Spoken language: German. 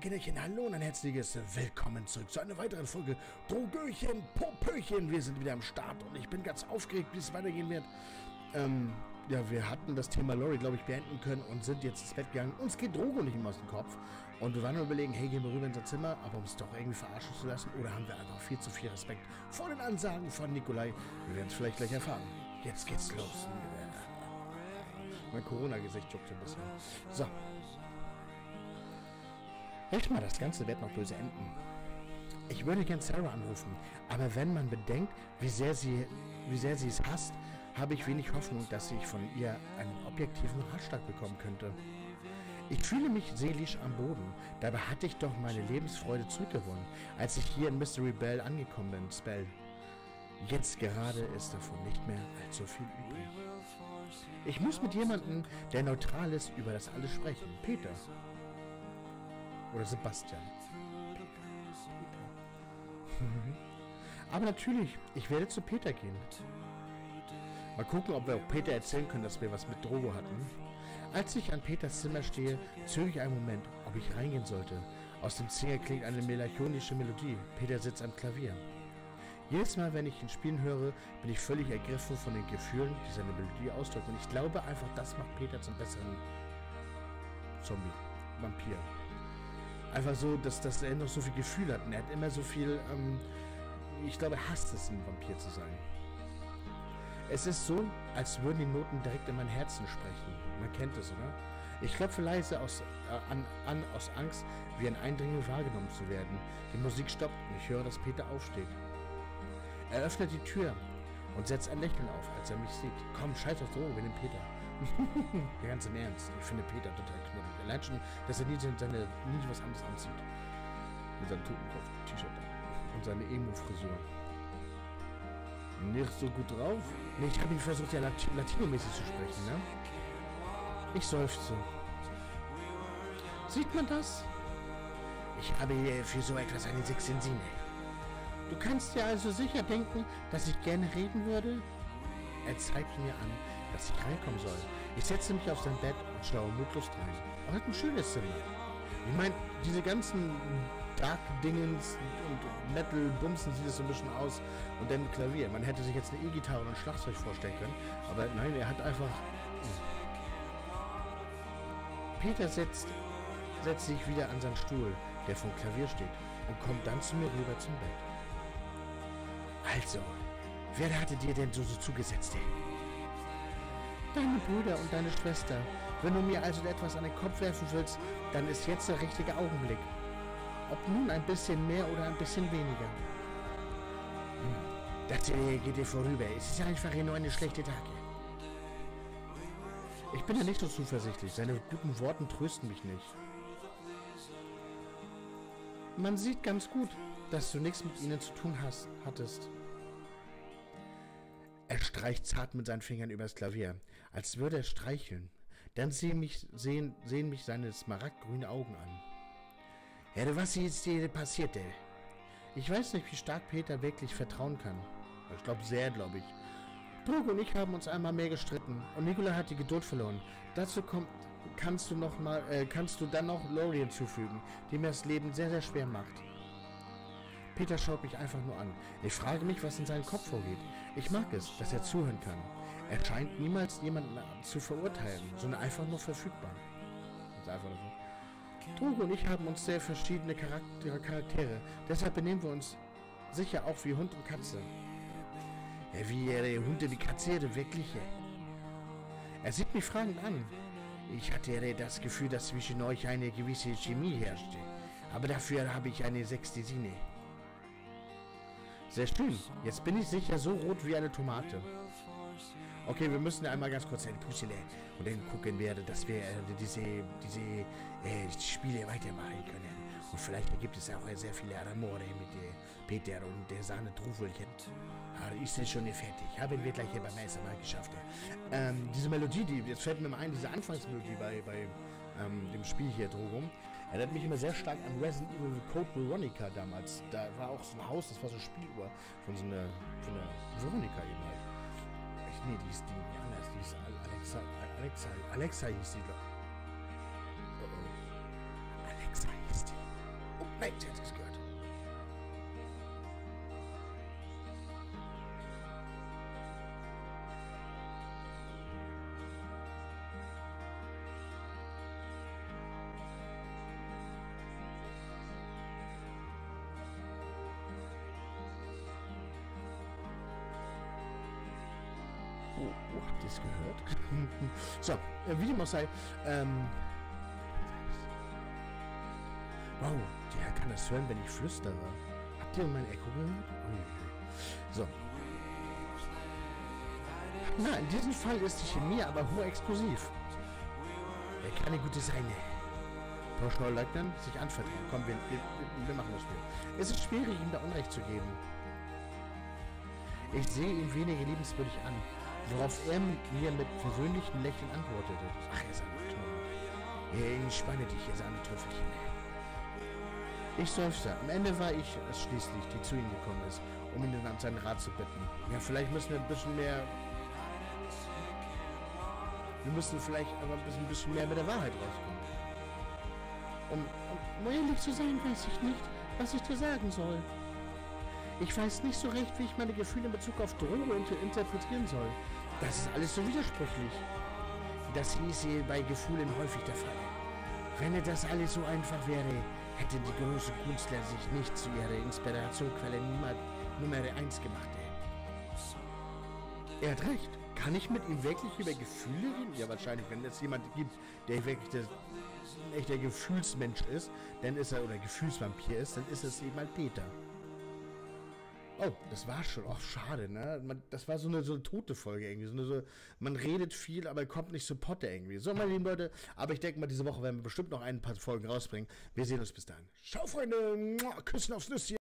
Kinderchen, hallo und ein herzliches Willkommen zurück zu einer weiteren Folge Drogöchen, Popöchen. Wir sind wieder am Start und ich bin ganz aufgeregt, wie es weitergehen wird. Ja, wir hatten das Thema Lori, glaube ich, beenden können und sind jetzt ins Bett gegangen. Uns geht Drogo nicht mehr aus dem Kopf. Und wir waren nur überlegen, hey, gehen wir rüber in unser Zimmer, aber um es doch irgendwie verarschen zu lassen, oder haben wir einfach viel zu viel Respekt vor den Ansagen von Nicolae? Wir werden es vielleicht gleich erfahren. Jetzt geht's los. Mein Corona-Gesicht juckt ein bisschen. So. Echt mal, das Ganze wird noch böse enden. Ich würde gern Sarah anrufen, aber wenn man bedenkt, wie sehr sie es hasst, habe ich wenig Hoffnung, dass ich von ihr einen objektiven Ratschlag bekommen könnte. Ich fühle mich seelisch am Boden. Dabei hatte ich doch meine Lebensfreude zurückgewonnen, als ich hier in Mystery Bell angekommen bin. Jetzt gerade ist davon nicht mehr allzu viel übrig. Ich muss mit jemandem, der neutral ist, über das alles sprechen. Peter. Oder Sebastian. Aber natürlich, ich werde zu Peter gehen. Mal gucken, ob wir auch Peter erzählen können, dass wir was mit Drogo hatten. Als ich an Peters Zimmer stehe, zögere ich einen Moment, ob ich reingehen sollte. Aus dem Zimmer klingt eine melancholische Melodie. Peter sitzt am Klavier. Jedes Mal, wenn ich ihn spielen höre, bin ich völlig ergriffen von den Gefühlen, die seine Melodie ausdrückt. Und ich glaube einfach, das macht Peter zum besseren Zombie, Vampir. Einfach so, dass er noch so viel Gefühl hat. Und er hat immer so viel, ich glaube, er hasst es, ein Vampir zu sein. Es ist so, als würden die Noten direkt in mein Herzen sprechen. Man kennt es, oder? Ich klopfe leise aus Angst, wie ein Eindringen wahrgenommen zu werden. Die Musik stoppt und ich höre, dass Peter aufsteht. Er öffnet die Tür und setzt ein Lächeln auf, als er mich sieht. Komm, scheiß auf Drogen, wir nehmen Peter. Ganz im Ernst, ich finde Peter total knuddelig. Allein schon, dass er nie was anderes anzieht. Mit seinem Totenkopf-T-Shirt und seine Emo-Frisur. Nicht so gut drauf? Nee, ich habe ihn versucht, ja latinomäßig zu sprechen, ne? Ich seufze. Sieht man das? Ich habe für so etwas eine sechsten Sinne. Du kannst dir also sicher denken, dass ich gerne reden würde? Er zeigt mir an, dass ich reinkommen soll. Ich setze mich auf sein Bett und schaue mutlos rein. Aber hat ein schönes Zimmer. Ich meine, diese ganzen Dark-Dingens und Metal-Bumsen sieht es so ein bisschen aus. Und dann Klavier. Man hätte sich jetzt eine E-Gitarre und ein Schlagzeug vorstellen können. Aber nein, er hat einfach... Peter setzt sich wieder an seinen Stuhl, der vom Klavier steht, und kommt dann zu mir rüber zum Bett. Also, wer hatte dir denn so zugesetzt, ey? Deine Brüder und deine Schwester. Wenn du mir also etwas an den Kopf werfen willst, dann ist jetzt der richtige Augenblick. Ob nun ein bisschen mehr oder ein bisschen weniger. Das hier geht dir vorüber. Es ist einfach hier nur eine schlechte Tage. Ich bin ja nicht so zuversichtlich. Seine guten Worten trösten mich nicht. Man sieht ganz gut, dass du nichts mit ihnen zu tun hattest. Er streicht zart mit seinen Fingern übers Klavier, als würde er streicheln. Dann sehen mich seine smaragdgrünen Augen an. Herr, was ist dir passiert, ey? Ich weiß nicht, wie stark Peter wirklich vertrauen kann. Ich glaube, sehr, glaube ich. Drogo und ich haben uns einmal mehr gestritten und Nicolae hat die Geduld verloren. Dazu kannst du dann noch Lori hinzufügen, die mir das Leben sehr, sehr schwer macht. Peter schaut mich einfach nur an. Ich frage mich, was in seinem Kopf vorgeht. Ich mag es, dass er zuhören kann. Er scheint niemals jemanden zu verurteilen, sondern einfach nur verfügbar. Das ist einfach nur so. Drogo und ich haben uns sehr verschiedene Charaktere. Deshalb benehmen wir uns sicher auch wie Hund und Katze. Ja, wie der Hund und die Katze, der wirkliche. Er sieht mich fragend an. Ich hatte das Gefühl, dass zwischen euch eine gewisse Chemie herrschte. Aber dafür habe ich eine sechste Sinne. Sehr schön. Jetzt bin ich sicher so rot wie eine Tomate. Okay, wir müssen einmal ganz kurz eine Puste leeren und dann gucken werden, dass wir diese Spiele weitermachen können. Und vielleicht gibt es auch sehr viele Aramore mit Peter und der Sahne Trufelchen. Aber ist es schon fertig? Haben wir gleich hier beim ersten Mal geschafft. Diese Melodie, jetzt fällt mir mal ein, diese Anfangsmelodie bei dem Spiel hier, Drogo. Erinnert mich immer sehr stark an Resident Evil Code Veronica damals. Da war auch so ein Haus, das war so eine Spieluhr von so einer Veronica eben halt. Echt, nee, die hieß die anders, die hieß Alexa hieß die, glaube ich. Oh, Alexa hieß die. Oh nein, jetzt hat sie es gehört. Oh, habt ihr es gehört? So, wie dem auch sei, wow, der kann das hören, wenn ich flüstere. Habt ihr mein Echo gehört? So. Na, in diesem Fall ist die Chemie aber hoch explosiv. Er kann eine gute Seine. Pauschal leugnen, sich anvertrauen. Komm, wir machen das Spiel. Es ist schwierig, ihm da Unrecht zu geben. Ich sehe ihn weniger liebenswürdig an, worauf er mir mit versöhnlichen Lächeln antwortete. Ach, ihr seid ein Knoll. Hey, entspanne dich, ihr seid ein Trüffelchen. Ich seufzte. Am Ende war ich es schließlich, die zu ihm gekommen ist, um ihn dann an seinen Rat zu bitten. Ja, vielleicht müssen wir ein bisschen mehr... Wir müssen vielleicht aber ein bisschen mehr mit der Wahrheit rauskommen. Um ehrlich zu sein, weiß ich nicht, was ich dir sagen soll. Ich weiß nicht so recht, wie ich meine Gefühle in Bezug auf Drogo interpretieren soll. Das ist alles so widersprüchlich. Das hieße bei Gefühlen häufig der Fall. Wenn das alles so einfach wäre, hätte die große Künstler sich nicht zu ihrer Inspirationsquelle Nummer 1 gemacht. Er hat recht. Kann ich mit ihm wirklich über Gefühle reden? Ja, wahrscheinlich. Wenn es jemand gibt, der wirklich ein echter Gefühlsmensch ist, dann ist er, oder Gefühlsvampir ist, dann ist es eben halt Peter. Oh, das war schon auch schade, ne? Das war so eine tote Folge irgendwie. Man redet viel, aber kommt nicht zu Potte irgendwie. So, meine lieben Leute, aber ich denke mal, diese Woche werden wir bestimmt noch ein paar Folgen rausbringen. Wir sehen uns bis dahin. Ciao, Freunde! Küssen aufs Nüsschen!